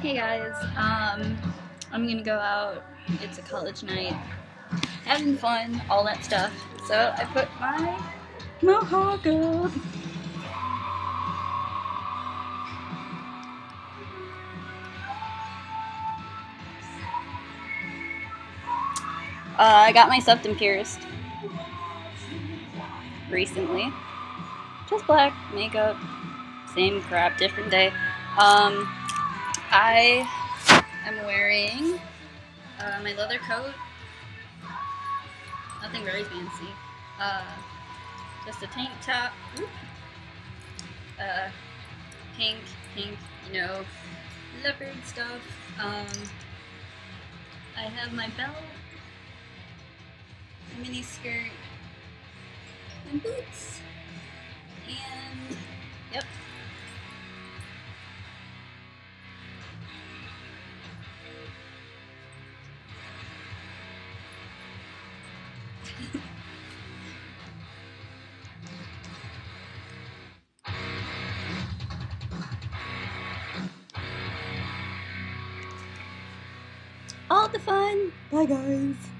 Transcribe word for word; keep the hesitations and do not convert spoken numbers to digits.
Hey guys, um, I'm gonna go out, it's a college night, having fun, all that stuff, so I put my mohawk up. Uh, I got my septum pierced recently, just black, makeup, same crap, different day. Um, I am wearing uh, my leather coat, nothing very fancy, uh, just a tank top, Oop. Uh, pink, pink, you know, leopard stuff. um, I have my belt, mini skirt, and boots, and yep. All the fun. Bye guys.